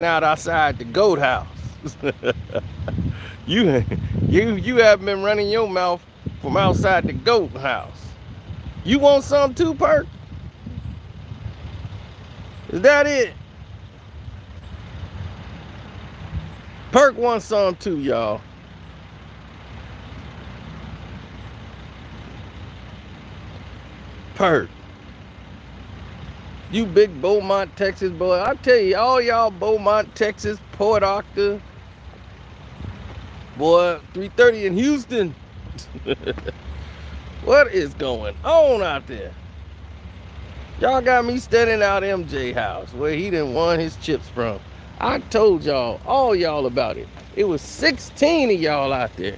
out outside the goat house. You have been running your mouth from outside the goat house. You want some too, Perk? Is that it? Perk wants some too, y'all. Perk, you big Beaumont, Texas boy. I tell you, all y'all Beaumont, Texas, Port Octa, boy, 330 in Houston. What is going on out there? Y'all got me standing out MJ house where he done won his chips from. I told y'all, all y'all about it. It was 16 of y'all out there.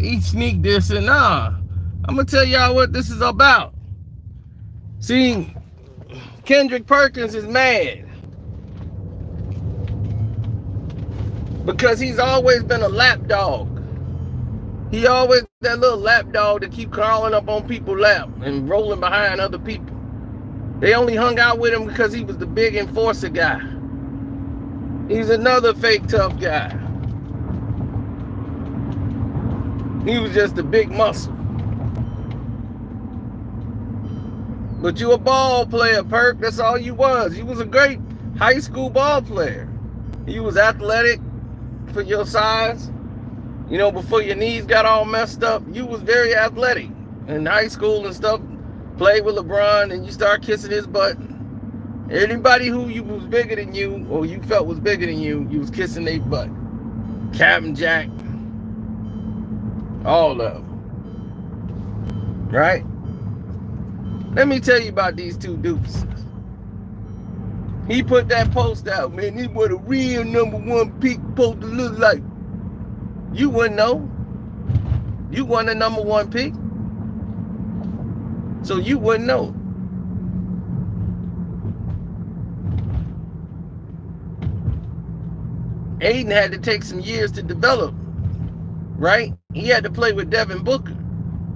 He sneak this and nah. I'm gonna tell y'all what this is about. See, Kendrick Perkins is mad because he's always been a lapdog. He always that little lapdog that keep crawling up on people's lap and rolling behind other people. They only hung out with him because he was the big enforcer guy. He's another fake tough guy. He was just a big muscle. But you a ball player, Perk. That's all you was. You was a great high school ball player. You was athletic for your size. You know, before your knees got all messed up, you was very athletic in high school and stuff. Played with LeBron and you start kissing his butt. Anybody who you was bigger than you or you felt was bigger than you, you was kissing their butt. Captain Jack. All of them. Right? Let me tell you about these two dupes. He put that post out, man. This what a real number one peak post to look like. You wouldn't know. You weren't a number one peak. So you wouldn't know. Aiden had to take some years to develop, right? He had to play with Devin Booker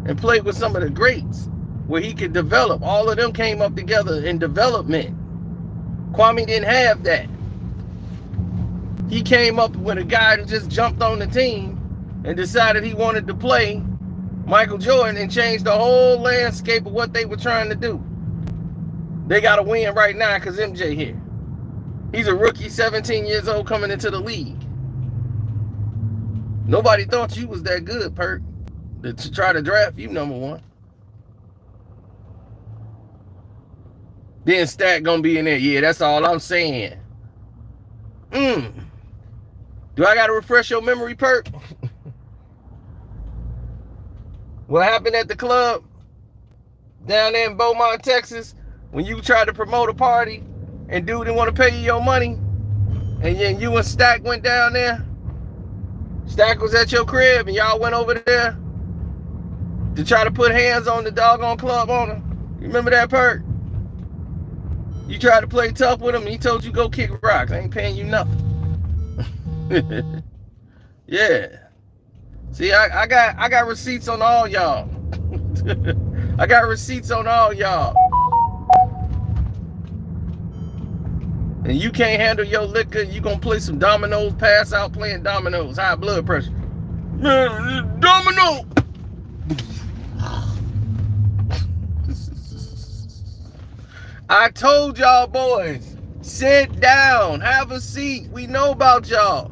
and play with some of the greats where he could develop. All of them came up together in development. Kwame didn't have that. He came up with a guy who just jumped on the team and decided he wanted to play Michael Jordan and changed the whole landscape of what they were trying to do. They got to win right now because MJ here. He's a rookie, 17 years old, coming into the league. Nobody thought you was that good, Perk, to try to draft you number one. Then Stack gonna be in there. Yeah, that's all I'm saying. Do I gotta refresh your memory, Perk? What happened at the club down there in Beaumont, Texas, when you tried to promote a party and dude didn't want to pay you your money, and then you and Stack went down there. Stack was at your crib and y'all went over there to try to put hands on the doggone club owner. You remember that, Perk? You tried to play tough with him and he told you go kick rocks. I ain't paying you nothing. Yeah. See, I got receipts on all y'all. I got receipts on all y'all. And you can't handle your liquor, you gonna play some dominoes, pass out playing dominoes, high blood pressure. Domino! I told y'all boys, sit down, have a seat. We know about y'all.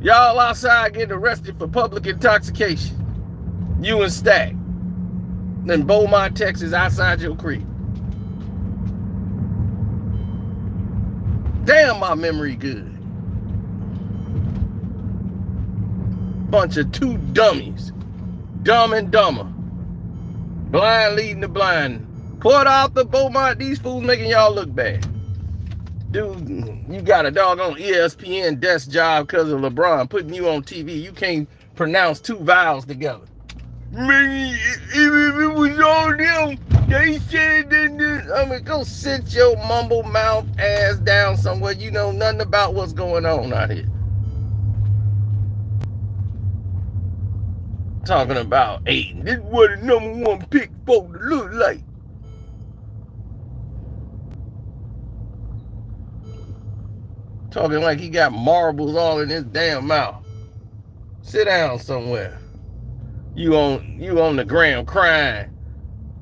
Y'all outside getting arrested for public intoxication. You and Stack. Then Beaumont, Texas, outside your crib. Damn, my memory good. Bunch of two dummies. Dumb and dumber. Blind leading the blind. Port Arthur, Beaumont, these fools making y'all look bad. Dude, you got a doggone ESPN desk job because of LeBron putting you on TV. You can't pronounce two vowels together. Man, if it was on them, they said that. I mean, go sit your mumble mouth ass down somewhere. You know nothing about what's going on out here. Talking about Aiden. This is what the #1 pick supposed to look like. Talking like he got marbles all in his damn mouth. Sit down somewhere. You on the gram crying.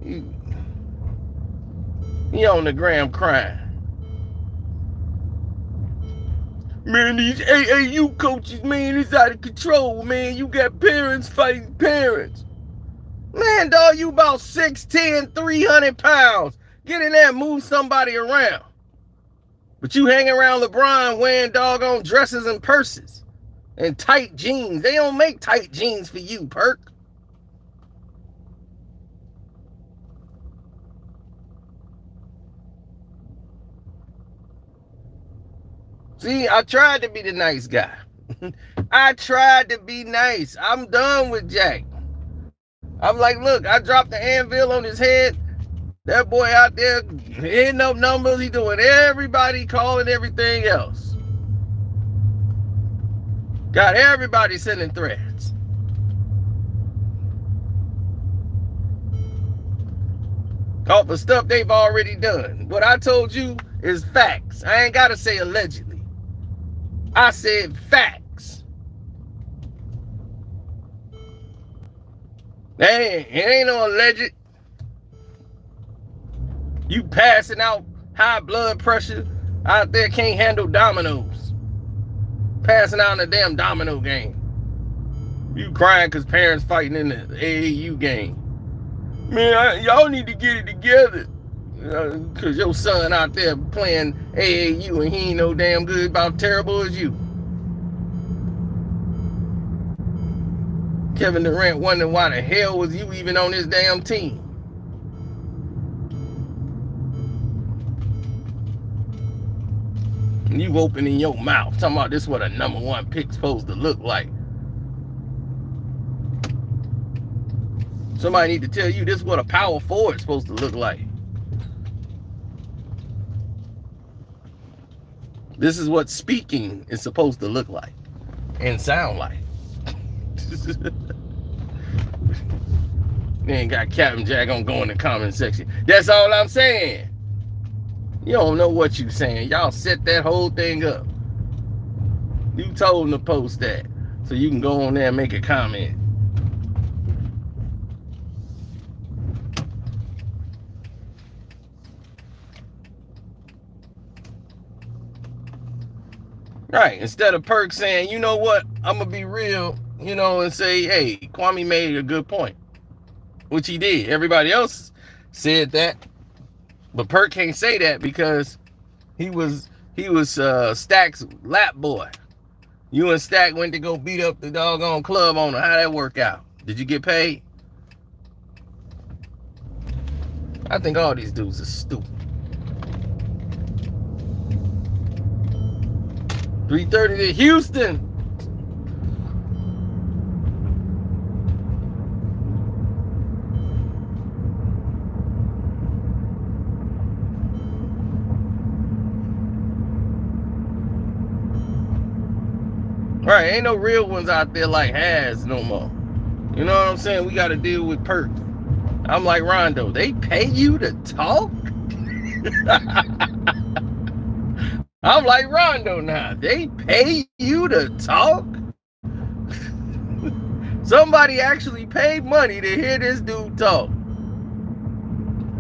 You on the gram crying. Man, these AAU coaches, man, it's out of control, man. You got parents fighting parents. Man, dog, you about 6'10", 300 pounds. Get in there and move somebody around. But you hang around LeBron wearing doggone dresses and purses and tight jeans. They don't make tight jeans for you, Perk. See, I tried to be the nice guy. I tried to be nice. I'm done with Jack. I'm like, look, I dropped the anvil on his head. That boy out there hitting up numbers. He doing everybody, calling everything else. Got everybody sending threads. All the stuff they've already done. What I told you is facts. I ain't got to say allegedly. I said facts. It ain't no alleged. You passing out high blood pressure out there, can't handle dominoes. Passing out in a damn domino game. You crying because parents fighting in the AAU game. Man, y'all need to get it together. Because your son out there playing AAU and he ain't no damn good about terrible as you. Kevin Durant wondering why the hell was you even on this damn team. And you opening your mouth talking about this what a #1 pick's supposed to look like. Somebody need to tell you this what a power forward's supposed to look like. This is what speaking is supposed to look like and sound like. Then got Captain Jack on going in the comment section. That's all I'm saying. You don't know what you saying. Y'all set that whole thing up. You told him to post that so you can go on there and make a comment. Right, instead of Perk saying, you know what, I'm going to be real, you know, and say, hey, Kwame made a good point, which he did. Everybody else said that, but Perk can't say that because he was Stack's lap boy. You and Stack went to go beat up the doggone club owner. How'd that work out? Did you get paid? I think all these dudes are stupid. 3:30 to Houston. Right, ain't no real ones out there like Has no more. You know what I'm saying? We got to deal with Perk. I'm like Rondo. They pay you to talk? I'm like Rondo now. They pay you to talk? Somebody actually paid money to hear this dude talk.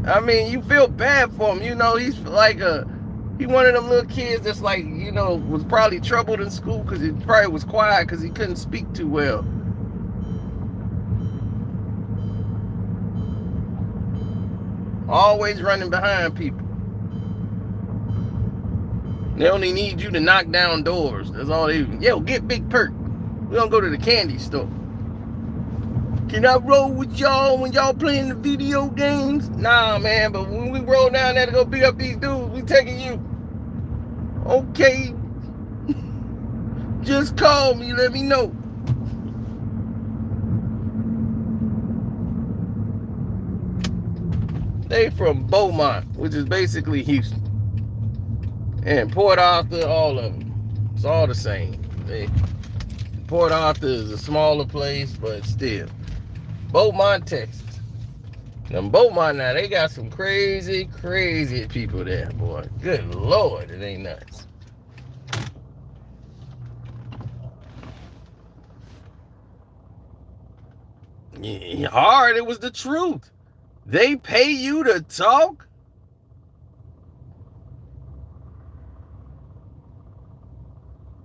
I mean, you feel bad for him. You know, he's like he one of them little kids that's like, you know, was probably troubled in school because he probably was quiet because he couldn't speak too well. Always running behind people. They only need you to knock down doors. That's all they... Yo, get Big Perk. We don't go to the candy store. Can I roll with y'all when y'all playing the video games? Nah, man, but when we roll down there to go beat up these dudes, we taking you. Okay. Just call me. Let me know. They from Beaumont, which is basically Houston. And Port Arthur, all of them. It's all the same. Port Arthur is a smaller place, but still. Beaumont, Texas. Them Beaumont now, they got some crazy, crazy people there, boy. Good Lord, it ain't nuts. Yeah, hard, it was the truth. They pay you to talk?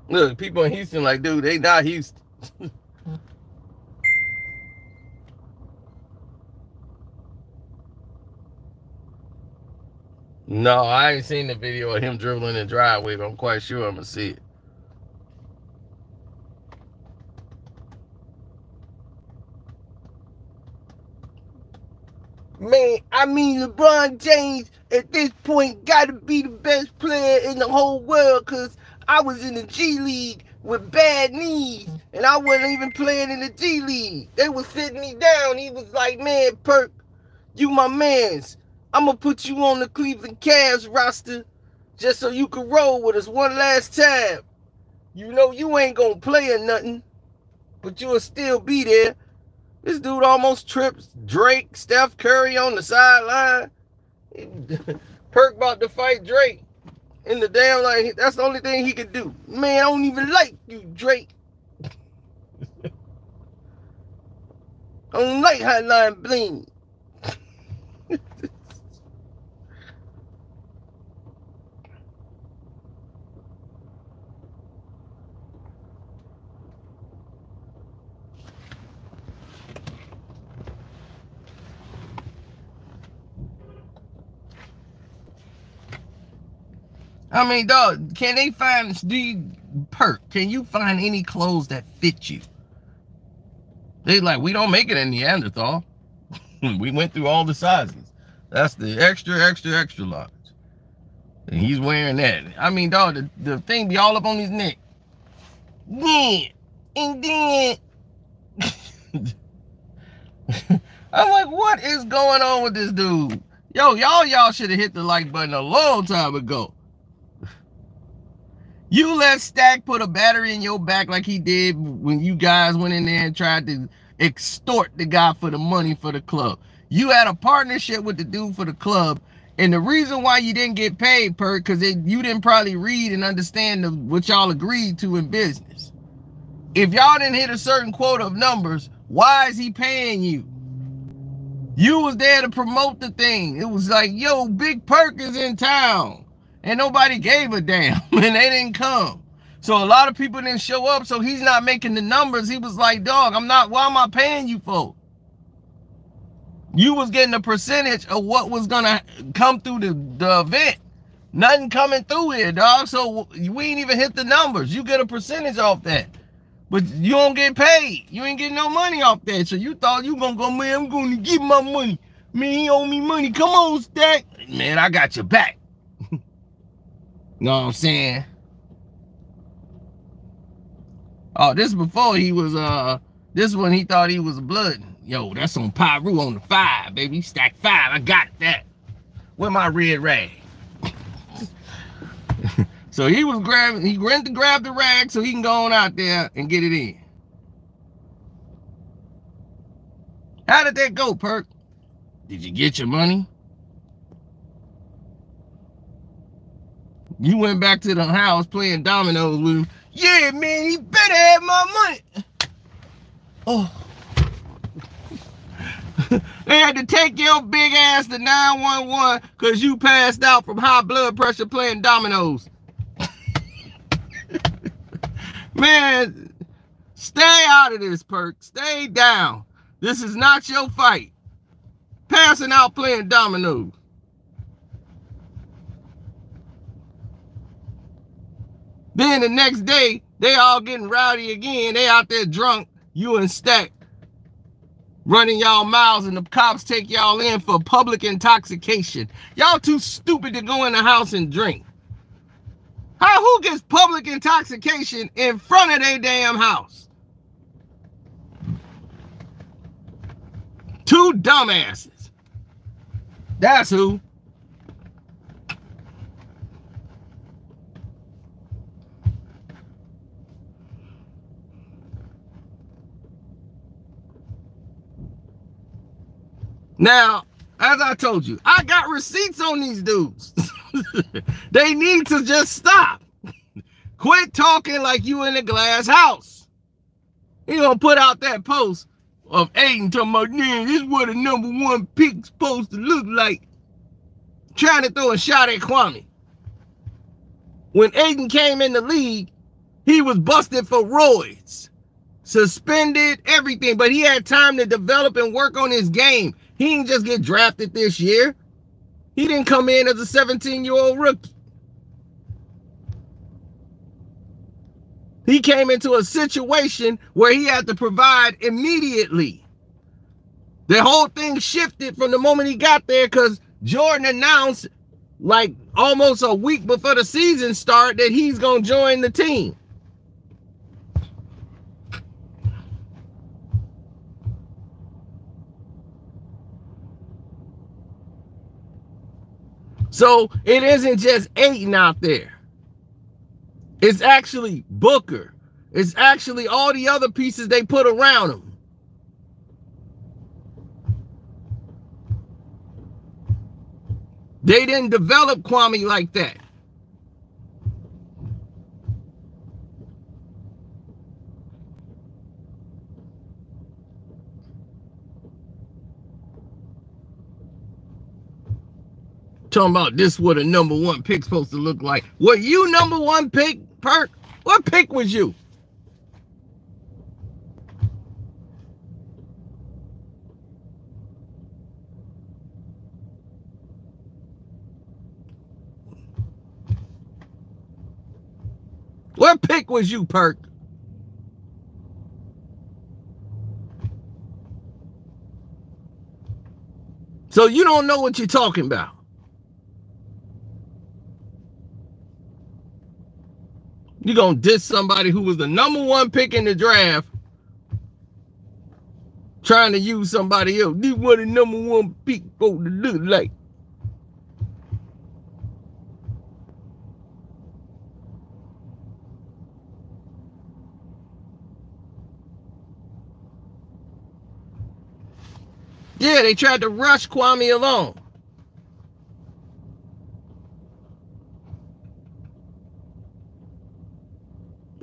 Look, people in Houston like, dude, they not Houston. No, I ain't seen the video of him dribbling the driveway, but I'm quite sure I'm gonna see it. Man, I mean, LeBron James at this point gotta be the best player in the whole world, because I was in the G League with bad knees, and I wasn't even playing in the G League. They was sitting me down. He was like, man, Perk, you my mans. I'm going to put you on the Cleveland Cavs roster just so you can roll with us one last time. You know you ain't going to play or nothing, but you'll still be there. This dude almost trips Drake, Steph Curry on the sideline. Perk about to fight Drake in the damn line. That's the only thing he could do. Man, I don't even like you, Drake. I don't like Hotline Bling. I mean, dog, can they find, Perk, can you find any clothes that fit you? They like, we don't make it in Neanderthal. We went through all the sizes. That's the extra, extra, extra large. And he's wearing that. I mean, dog, the thing be all up on his neck. Yeah, and then. I'm like, what is going on with this dude? Yo, y'all should have hit the like button a long time ago. You let Stack put a battery in your back like he did when you guys went in there and tried to extort the guy for the money for the club. You had a partnership with the dude for the club, and the reason why you didn't get paid, Perk, because you didn't probably read and understand what y'all agreed to in business. If y'all didn't hit a certain quota of numbers, why is he paying you? You was there to promote the thing. It was like, yo, Big Perk is in town. And nobody gave a damn, and they didn't come. So a lot of people didn't show up, so he's not making the numbers. He was like, dog, I'm not, why am I paying you for? You was getting a percentage of what was gonna come through the event. Nothing coming through here, dog, so we ain't even hit the numbers. You get a percentage off that, but you don't get paid. You ain't getting no money off that, so you thought you gonna go, man, I'm gonna get my money. Man, he owe me money, come on, Stack. Man, I got your back. Know what I'm saying? Oh, this before he was this one he thought he was blooding. Yo, that's on Pyru on the 5, baby. Stack 5, I got that. With my red rag. So he was grabbing, he went to grab the rag so he can go on out there and get it in. How did that go, Perk? Did you get your money? You went back to the house playing dominoes with him. Yeah, man, he better have my money. Oh. They had to take your big ass to 911 because you passed out from high blood pressure playing dominoes. Man, stay out of this, Perk. Stay down. This is not your fight. Passing out playing dominoes. Then the next day, they all getting rowdy again. They out there drunk, you and Stack, running y'all miles, and the cops take y'all in for public intoxication. Y'all too stupid to go in the house and drink. How who gets public intoxication in front of their damn house? Two dumbasses. That's who. Now, as I told you, I got receipts on these dudes. They need to just stop. Quit talking like you in a glass house. He gonna put out that post of Aiden talking about, man, this is what a #1 pick's supposed to look like. Trying to throw a shot at Kwame. When Aiden came in the league, he was busted for roids. Suspended, everything. But he had time to develop and work on his game. He didn't just get drafted this year. He didn't come in as a 17-year-old rookie. He came into a situation where he had to provide immediately. The whole thing shifted from the moment he got there because Jordan announced like almost a week before the season started that he's going to join the team. So it isn't just Aiden out there. It's actually Booker. It's actually all the other pieces they put around him. They didn't develop Kwame like that. Talking about this what a #1 pick's supposed to look like. Were you #1 pick, Perk? What pick was you? What pick was you, Perk? So you don't know what you're talking about. You're going to diss somebody who was the #1 pick in the draft trying to use somebody else. This is what the #1 pick supposed to look like. Yeah, they tried to rush Kwame along.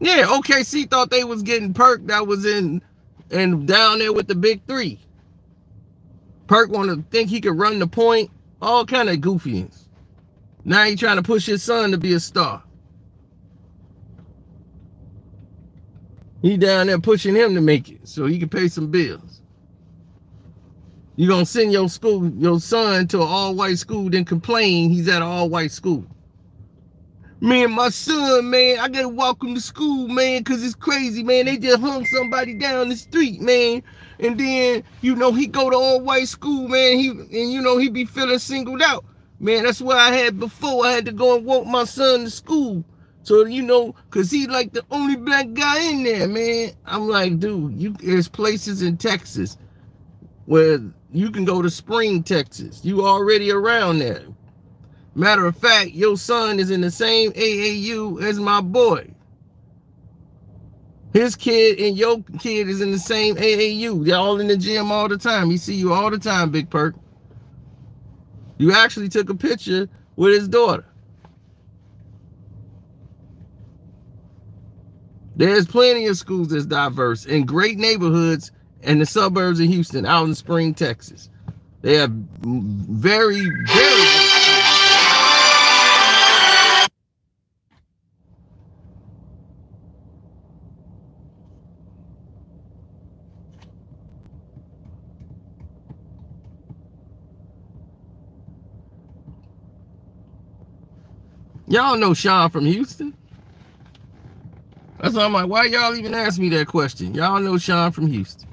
Yeah, OKC thought they was getting Perk that was in and down there with the big three. Perk wanted to think he could run the point, all kind of goofiness. Now he trying to push his son to be a star. He down there pushing him to make it so he can pay some bills. You gonna send your school, your son to an all-white school, then complain he's at an all-white school. Me and my son, man, I gotta walk him to school, man, because it's crazy, man. They just hung somebody down the street, man. And then, you know, he go to all-white school, man, he be feeling singled out. Man, that's what I had before. I had to go and walk my son to school. So, you know, because he like the only black guy in there, man. I'm like, dude, there's places in Texas where you can go to Spring, Texas. You already around there. Matter of fact, your son is in the same AAU as my boy. His kid and your kid is in the same AAU. They're all in the gym all the time. He see you all the time, Big Perk. You actually took a picture with his daughter. There's plenty of schools that's diverse in great neighborhoods and the suburbs of Houston, out in Spring, Texas. They have very, very... Y'all know Sean from Houston. That's why I'm like, why y'all even ask me that question? Y'all know Sean from Houston.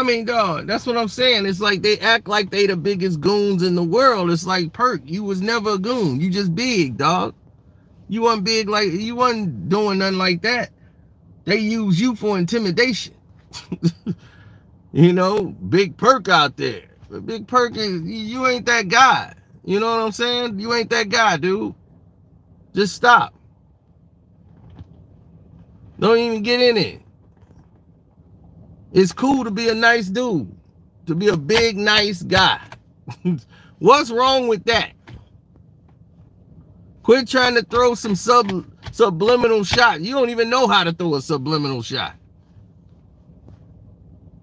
I mean, dog, that's what I'm saying. It's like they act like they the biggest goons in the world. It's like, Perk, you was never a goon. You just big, dog. You wasn't big like, you wasn't doing nothing like that. They use you for intimidation. You know, Big Perk out there. But Big Perk, is, you ain't that guy. You know what I'm saying? You ain't that guy, dude. Just stop. Don't even get in it. It's cool to be a nice dude, to be a big, nice guy. What's wrong with that? Quit trying to throw some subliminal shot. You don't even know how to throw a subliminal shot.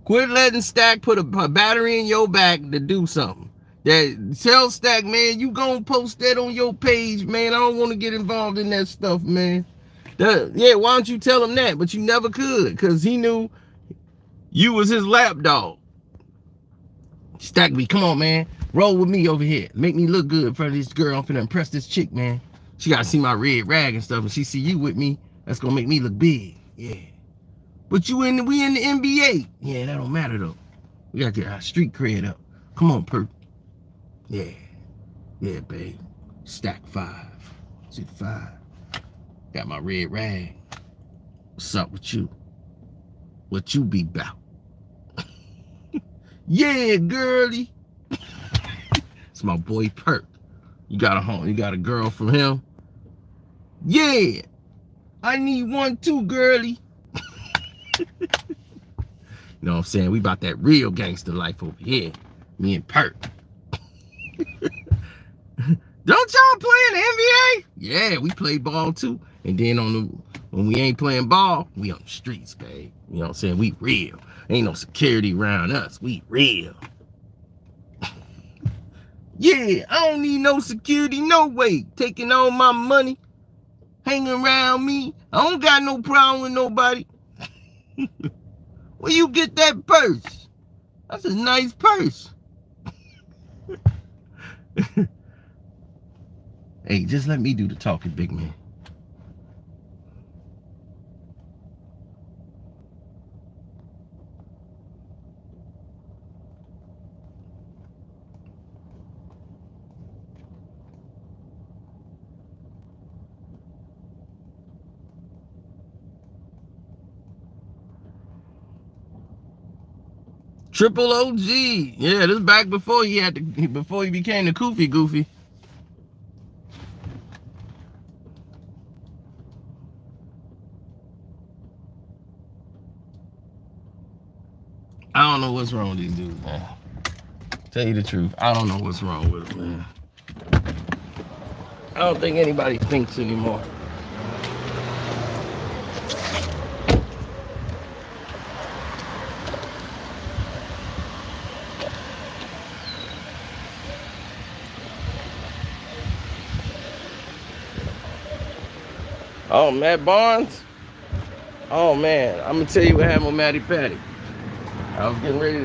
Quit letting Stack put a battery in your back to do something. That, tell Stack, man, you gonna post that on your page, man. I don't want to get involved in that stuff, man. Yeah, why don't you tell him that? But you never could, because he knew you was his lapdog. Stack B, come on, man. Roll with me over here. Make me look good in front of this girl. I'm finna impress this chick, man. She gotta see my red rag and stuff. And she see you with me. That's gonna make me look big. Yeah. But we in the NBA. Yeah, that don't matter, though. We gotta get our street cred up. Come on, Perk. Yeah. Yeah, babe. Stack 5. Sit 5. Got my red rag. What's up with you? What you be about? Yeah, girly. It's my boy Perk. You got a home, you got a girl from him? Yeah. I need one too, girly. You know what I'm saying? We about that real gangster life over here. Me and Perk. Don't y'all play in the NBA? Yeah, we play ball too. And then when we ain't playing ball, we on the streets, babe. You know what I'm saying? We real. Ain't no security around us. We real. Yeah, I don't need no security, no way. Taking all my money, hanging around me. I don't got no problem with nobody. Where you get that purse? That's a nice purse. Hey, just let me do the talking, big man. Triple OG. Yeah, this is back before he had to, before he became the Koofy Goofy. I don't know what's wrong with these dudes, man. Tell you the truth, I don't know what's wrong with them, man. I don't think anybody thinks anymore. Oh, Matt Barnes? Oh, man. I'm going to tell you what happened with Matty Patty. I was getting ready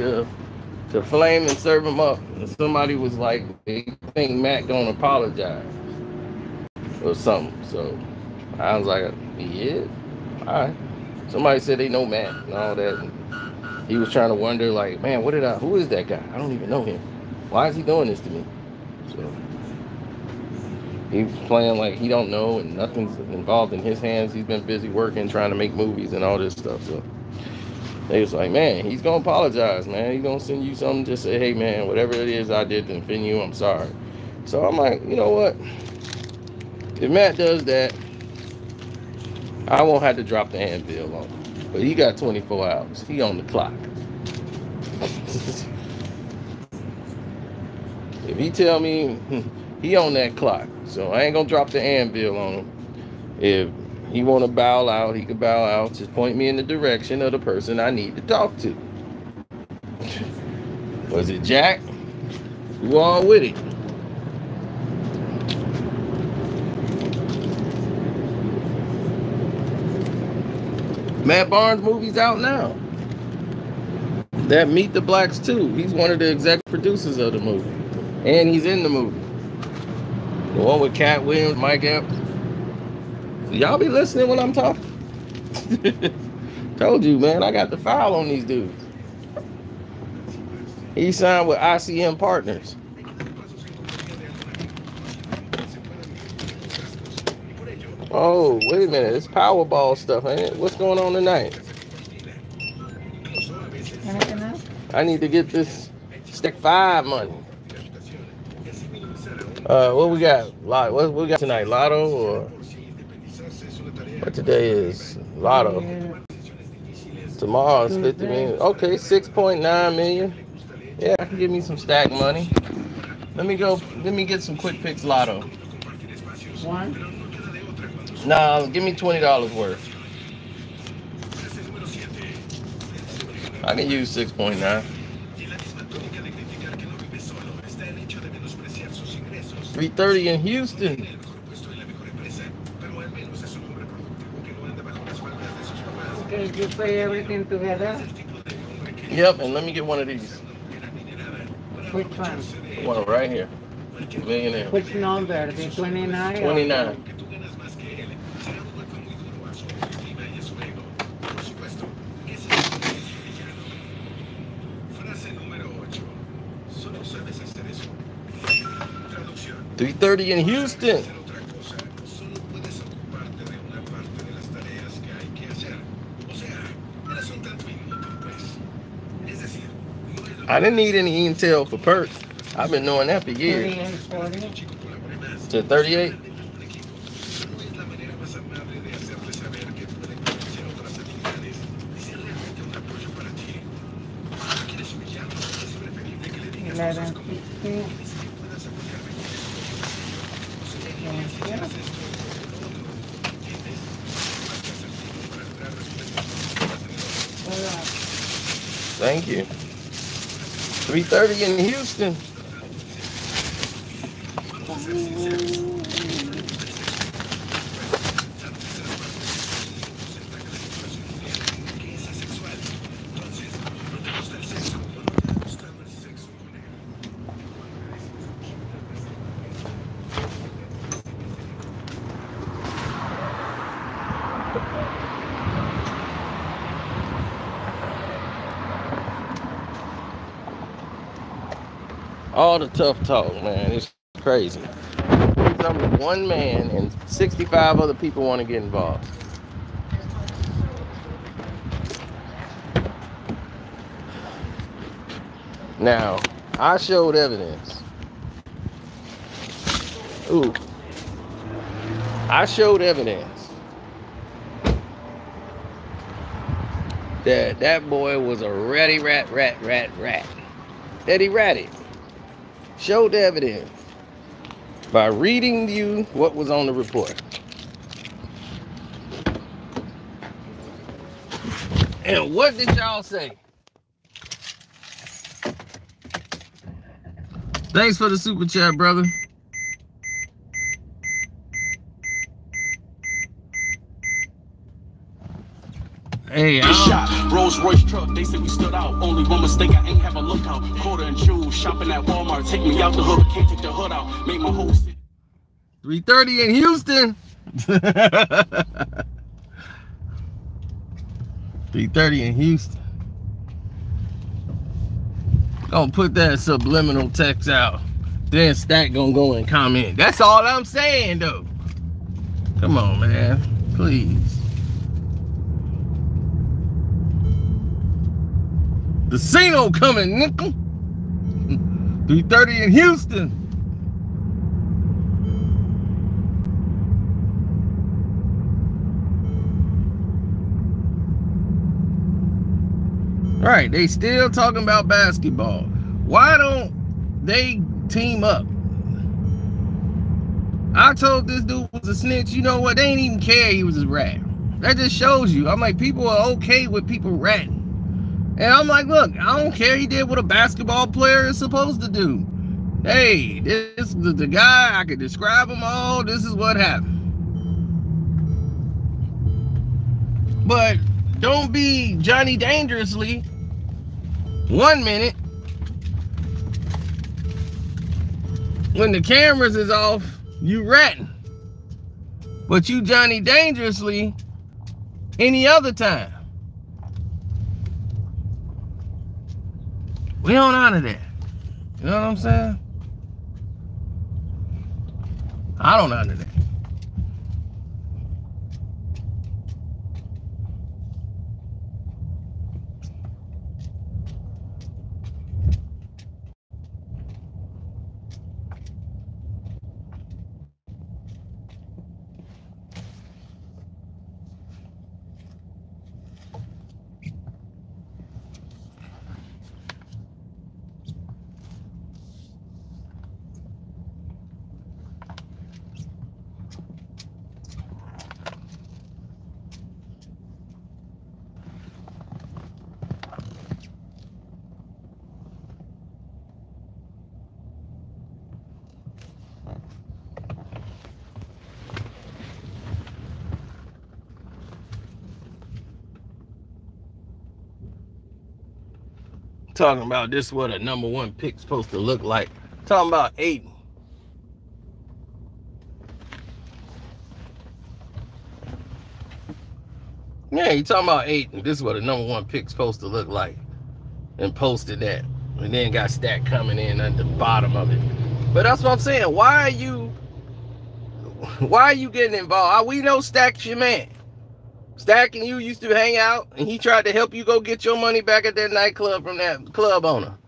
to flame and serve him up. And somebody was like, they think Matt going to apologize or something. So I was like, yeah, all right. Somebody said they know Matt and all that. And he was trying to wonder, like, man, what did I, who is that guy? I don't even know him. Why is he doing this to me? So he was playing like he don't know and nothing's involved in his hands. He's been busy working, trying to make movies and all this stuff. So they was like, man, he's going to apologize, man. He's going to send you something. Just say, hey, man, whatever it is I did to offend you, I'm sorry. So I'm like, you know what? If Matt does that, I won't have to drop the anvil on him. But he got 24 hours. He on the clock. If he tell me... He on that clock, so I ain't gonna drop the anvil on him. If he wanna bow out, he can bow out. Just point me in the direction of the person I need to talk to. Was it Jack? You all with it. Matt Barnes movie's out now. That Meet the Blacks 2. He's one of the exec producers of the movie. And he's in the movie. The one with Cat Williams, Mike Evans. So y'all be listening when I'm talking. Told you, man, I got the foul on these dudes. He signed with ICM Partners. Oh, wait a minute. It's Powerball stuff, ain't it? What's going on tonight? Anything else? I need to get this Stick 5 money. What we got? What we got tonight? Lotto or what today is? Lotto. Yeah. Tomorrow's 50 million. Okay, 6.9 million. Yeah, I can give me some stack money. Let me go. Let me get some quick picks lotto. One. Nah, give me $20 worth. I can use 6.9. 3:30 in Houston. Did you play everything together? Yep, and let me get one of these. Which one? One right here. Millionaire. Which number? The 29? 29. $3:30 in Houston. I didn't need any intel for perks. I've been knowing that for years. To 38. Thank you. 3:30 in Houston. All the tough talk, man. It's crazy. I'm one man and 65 other people want to get involved. Now, I showed evidence. Ooh. I showed evidence that that boy was a ratty rat. That he ratted. Showed evidence by reading you what was on the report. And what did y'all say? Thanks for the super chat, brother. Hey, shot Rolls Royce truck, they said we stood out. Only one mistake, I ain't have a lookout. Quarter and shoes, shopping at Walmart. Take me out the hood, can't take the hood out. Made my whole city. 3:30 in Houston. 3:30 in Houston. Gonna put that subliminal text out. Then Stack gonna go and comment. That's all I'm saying, though. Come on, man. Please. The Casino coming, nickel. 3:30 in Houston. Right, they still talking about basketball. Why don't they team up? I told this dude was a snitch. You know what? They ain't even care he was a rat. That just shows you. I'm like, people are okay with people ratting. And I'm like, look, I don't care. He did what a basketball player is supposed to do. Hey, this is the guy. I could describe him all. This is what happened. But don't be Johnny Dangerously one minute when the cameras is off, you ratting. But you Johnny Dangerously any other time. We don't honor that. You know what I'm saying? I don't honor that. Talking about this is what a number one pick's supposed to look like. Talking about Aiden. Yeah, you talking about Aiden. This is what a number one pick's supposed to look like. And posted that. And then got Stack coming in at the bottom of it. But that's what I'm saying. Why are you getting involved? We know Stack's your man. Stack and you used to hang out, and he tried to help you go get your money back at that nightclub from that club owner.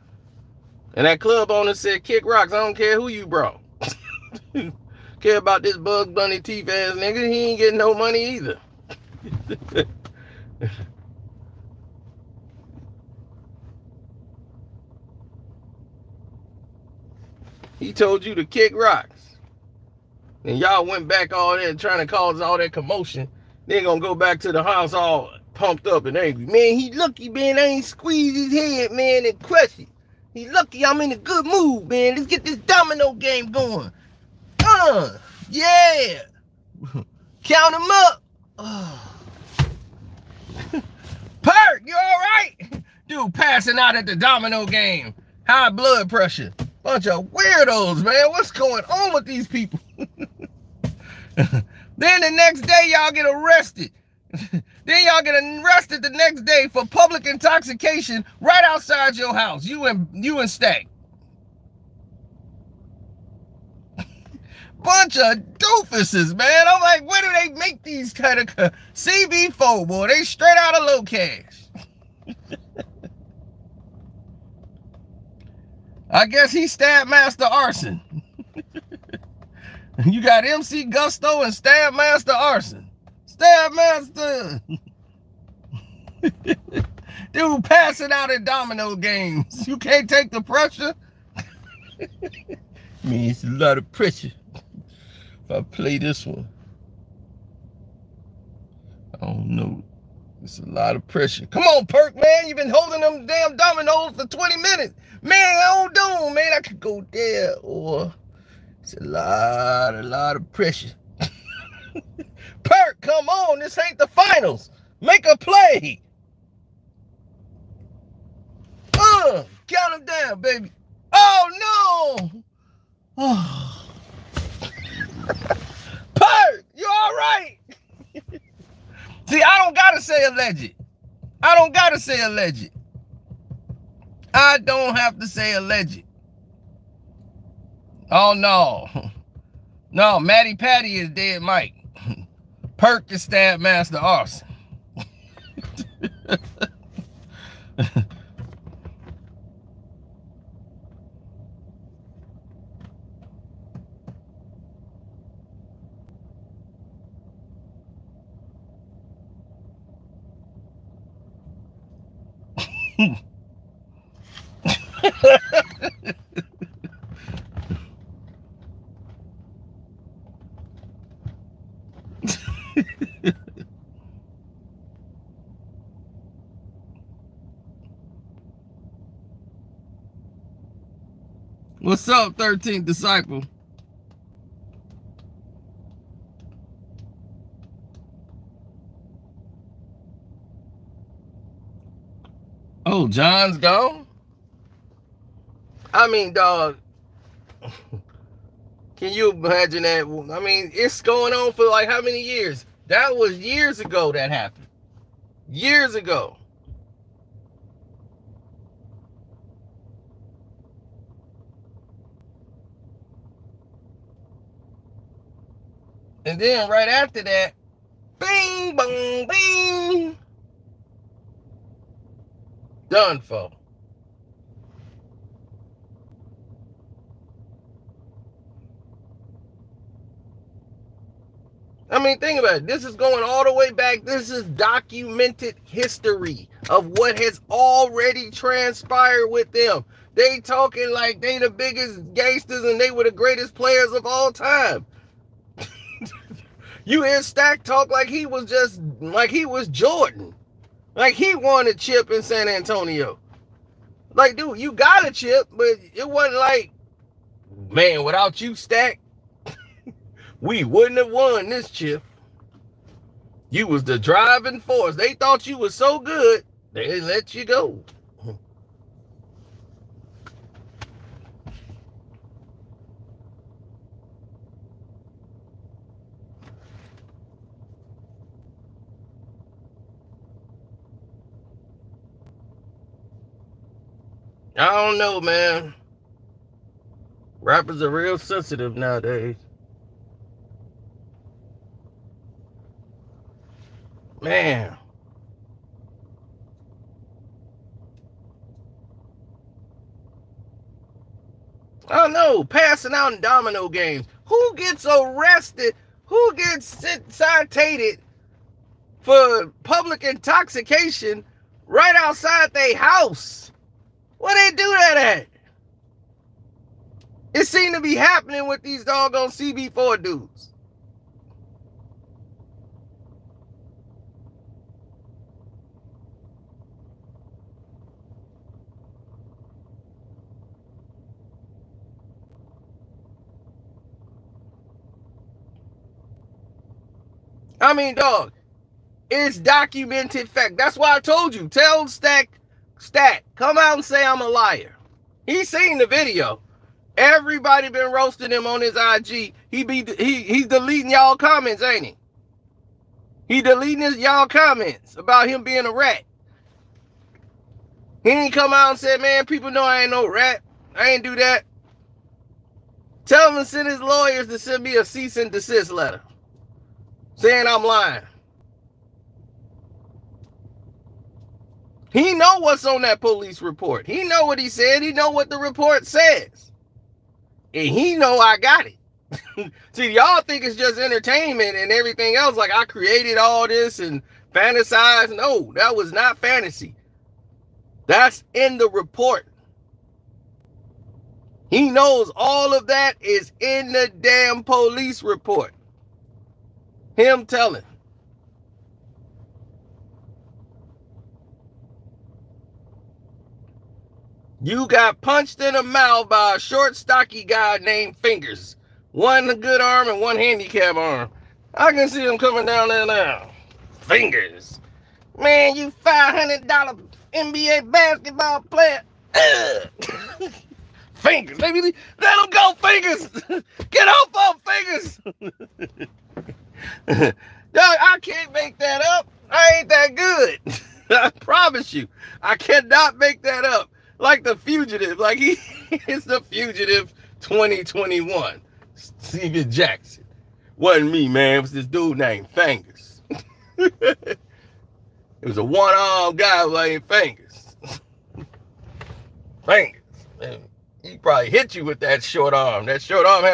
And that club owner said, kick rocks, I don't care who you brought. Care about this Bugs Bunny teeth ass nigga, he ain't getting no money either. He told you to kick rocks. And y'all went back all there trying to cause all that commotion. They're gonna go back to the house all pumped up and angry. Man, he lucky, man. I ain't squeeze his head, man, and crush it. He lucky I'm in a good mood, man. Let's get this domino game going. Yeah. Count him up. Perk, you all right? Dude, passing out at the domino game. High blood pressure. Bunch of weirdos, man. What's going on with these people? Then the next day, y'all get arrested. Then y'all get arrested the next day for public intoxication right outside your house. You and Stack. Bunch of doofuses, man. I'm like, where do they make these kind of CB4, boy? They straight out of Low Cash. I guess he stabbed Master Arson. You got MC Gusto and Stab Master Arson. Stab Master. Dude, passing out at domino games. You can't take the pressure. Man, it's a lot of pressure. If I play this one. I don't know. It's a lot of pressure. Come on, Perk, man. You've been holding them damn dominoes for 20 minutes. Man, I don't do, man. I could go there or... It's a lot of pressure. Perk, come on. This ain't the finals. Make a play. Count him down, baby. Oh, no. Oh. Perk, you all right? See, I don't got to say alleged. I don't got to say alleged. I don't have to say alleged. Oh, no. No, Matty Patty is dead, Mike. Perk is Stab Master Arson. What's up, 13th Disciple? Oh, John's gone? I mean, dog, can you imagine that? I mean, it's going on for like how many years? That was years ago that happened. Years ago. And then right after that, bing, bong, bing. Done for. I mean, think about it. This is going all the way back. This is documented history of what has already transpired with them. They talking like they the biggest gangsters and they were the greatest players of all time. You hear Stack talk like he was just, like he was Jordan. Like he won a chip in San Antonio. Like, dude, you got a chip, but it wasn't like, man, without you, Stack, we wouldn't have won this chip. You was the driving force. They thought you was so good, they let you go. I don't know, man. Rappers are real sensitive nowadays. Man. I don't know. Passing out in domino games. Who gets arrested? Who gets citated for public intoxication right outside their house? Where they do that at? It seemed to be happening with these doggone CB4 dudes. I mean, dog, it's documented fact. That's why I told you. Tell Stack, come out and say I'm a liar. He seen the video. Everybody been roasting him on his IG. He's deleting y'all comments, ain't he? He deleting y'all comments about him being a rat. He ain't come out and said, man, people know I ain't no rat. I ain't do that. Tell him to send his lawyers to send me a cease and desist letter saying I'm lying. He know what's on that police report. He know what he said. He know what the report says. And he know I got it. See, y'all think it's just entertainment and everything else. Like I created all this and fantasized. No, that was not fantasy. That's in the report. He knows all of that is in the damn police report. Him telling. You got punched in the mouth by a short, stocky guy named Fingers. One good arm and one handicap arm. I can see him coming down there now. Fingers. Man, you $500 NBA basketball player. Fingers. Let him go, Fingers. Get off of Fingers. Dog, I can't make that up. I ain't that good. I promise you. I cannot make that up. Like The Fugitive. Like he is The Fugitive 2021. Steven Jackson. Wasn't me, man. It was this dude named Fingers. It was a one-armed guy named Fingers. Fingers. Man, he probably hit you with that short arm. That short arm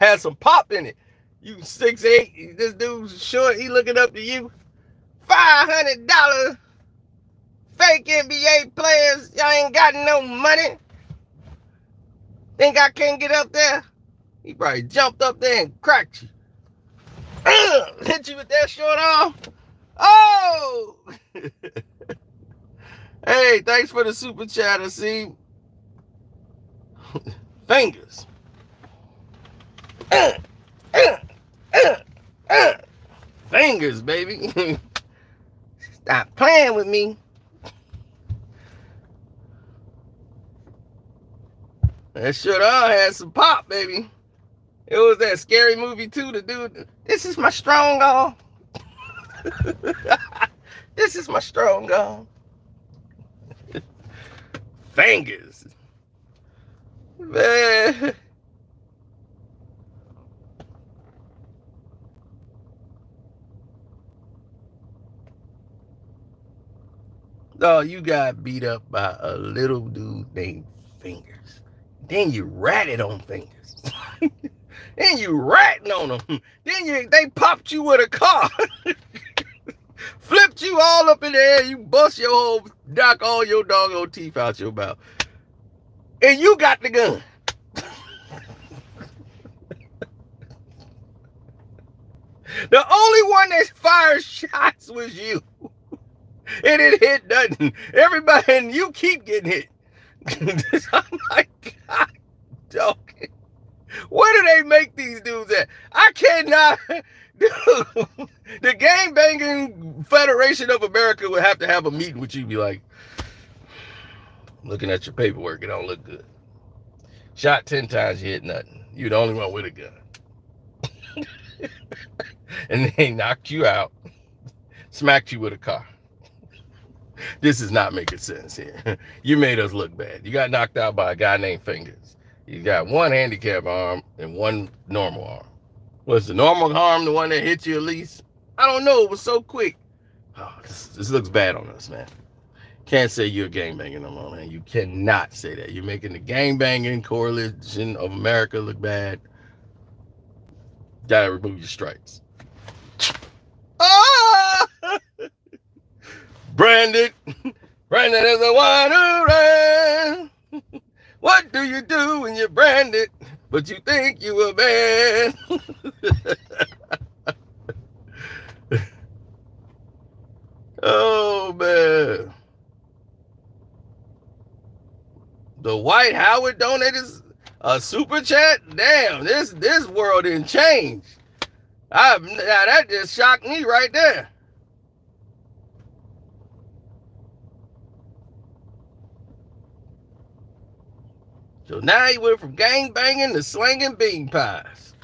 had some pop in it. You 6'8". This dude's short. He looking up to you. $500. Fake NBA players, y'all ain't got no money. Think I can't get up there? He probably jumped up there and cracked you. Hit you with that short arm. Oh! Hey, thanks for the super chatter, see? Fingers. Fingers, baby. Stop playing with me. That shit all had some pop, baby. It was that Scary Movie too. The dude, this is my strong arm. This is my strong arm. Fingers. Man. Oh, you got beat up by a little dude named Fingers. Then you ratted on Fingers. Then you ratting on them. Then they popped you with a car. Flipped you all up in the air. You bust your whole knock all your doggone teeth out your mouth. And you got the gun. The only one that fired shots was you. And it hit nothing. Everybody, and you keep getting hit. I'm like, God, dog. Where do they make these dudes at? I cannot. Dude, the Game Banging Federation of America would have to have a meeting with you. Be like, looking at your paperwork, it don't look good. Shot 10 times, you hit nothing. You the only one with a gun. And they knocked you out, smacked you with a car. This is not making sense here. You made us look bad. You got knocked out by a guy named Fingers. You got one handicap arm and one normal arm. Was the normal arm the one that hit you at least? I don't know. It was so quick. Oh, this looks bad on us, man. Can't say you're gangbanging no more, man. You cannot say that. You're making the Gangbanging Coalition of America look bad. Gotta remove your stripes. Oh! Branded is a wine around. What do you do when you're branded, but you think you a man? Oh, man. The White Howard donated a super chat? Damn, this world didn't change. That just shocked me right there. So now he went from gang banging to slinging bean pies.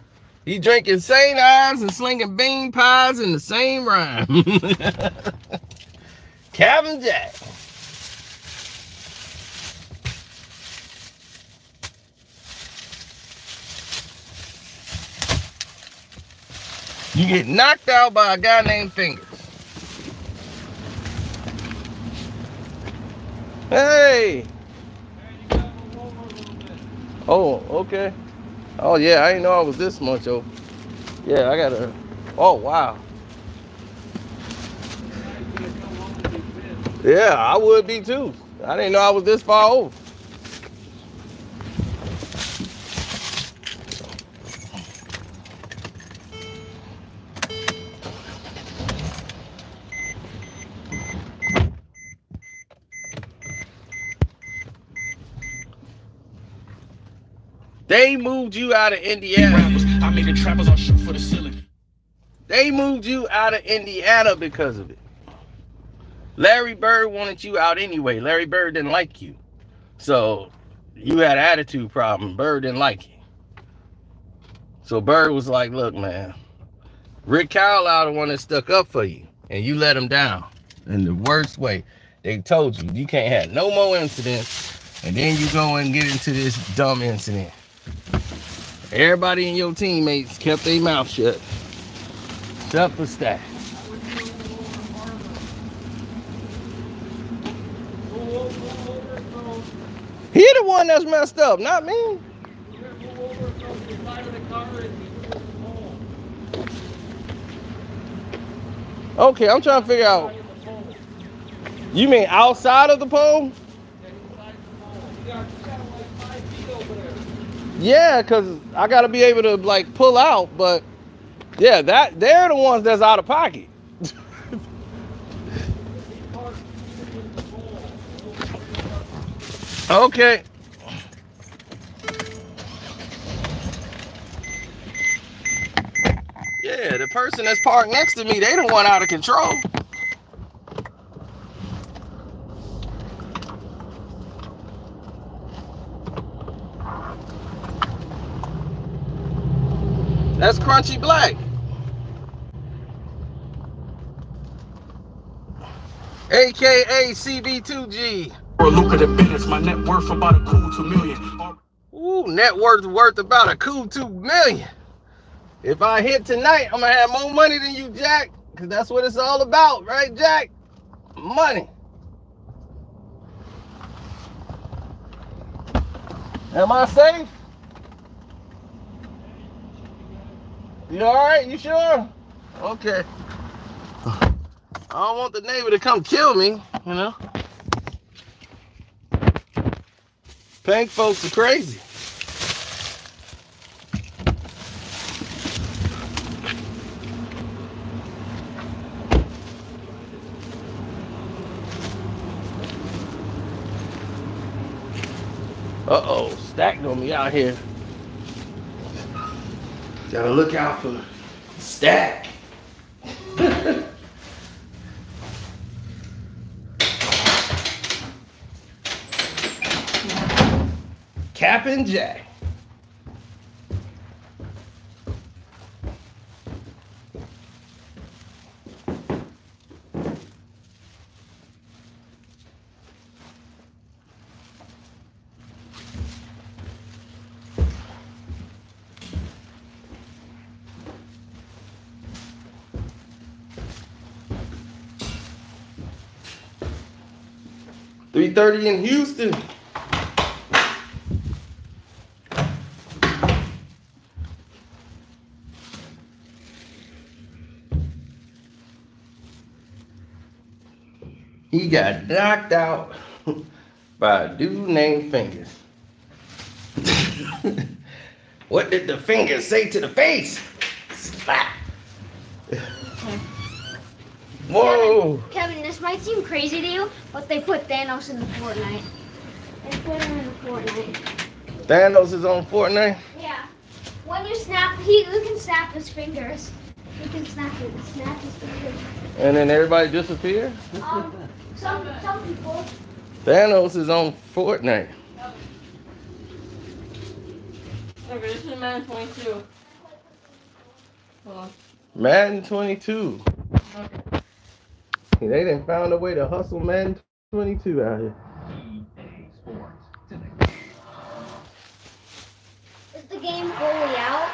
He drinking St. Ives and slinging bean pies in the same rhyme. Calvin Jack. You get knocked out by a guy named Fingers. Hey. Oh, okay. Oh, yeah, I didn't know I was this much over. Yeah, I gotta... Oh, wow. Yeah, I would be too. I didn't know I was this far over. They moved you out of Indiana. I made the trappers all shoot for the ceiling. They moved you out of Indiana because of it. Larry Bird wanted you out anyway. Larry Bird didn't like you. So you had an attitude problem. Bird didn't like you. So Bird was like, look, man, Rick Carlisle the one that stuck up for you. And you let him down in the worst way. They told you, you can't have no more incidents. And then you go and get into this dumb incident. Everybody in your teammates kept their mouth shut. Except for Stack. He the one that's messed up, not me. Okay, I'm trying to figure out. You mean outside of the pole? Yeah, because I got to be able to, like, pull out. But, yeah, that they're the ones that's out of pocket. Okay. Yeah, the person that's parked next to me, they the one out of control. That's Crunchy Black. AKA CB2G. Or look at the business. My net worth about a cool 2 million. Ooh, net worth about a cool 2 million. If I hit tonight, I'm gonna have more money than you, Jack. Cause that's what it's all about, right, Jack? Money. Am I safe? You all right? You sure? Okay. I don't want the neighbor to come kill me, you know? Pink folks are crazy. Uh-oh, stacked on me out here. Gotta look out for stack. Cap and Jack. .30 in Houston. He got knocked out by a dude named Fingers. What did the fingers say to the face? Slap. Whoa! Kevin, this might seem crazy to you, but they put Thanos in the Fortnite. They put him in the Fortnite. Thanos is on Fortnite? Yeah. When you snap, you can snap his fingers. You can snap his fingers. And then everybody disappears? Some people. Thanos is on Fortnite. Yep. Okay, this is Madden 22. Hold on. Madden 22. Okay. They done found a way to hustle Madden 22 out here. EA Sports Today. Is the game fully out?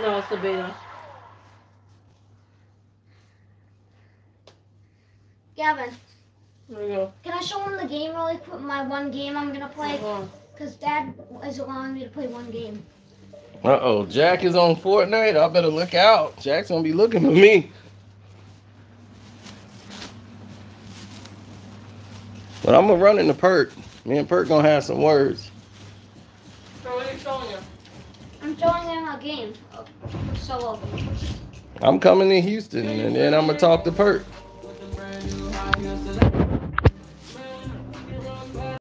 No, it's the beta. Gavin. There we go. Can I show him the game really quick? My one game I'm gonna play? Because Dad isn't allowing me to play one game. Uh-oh, Jack is on Fortnite. I better look out. Jack's gonna be looking for me. But I'm gonna run into Perk. Me and Perk gonna have some words. So what are you showing him? I'm showing him a game. So I'm coming to Houston and then I'm gonna talk to Perk.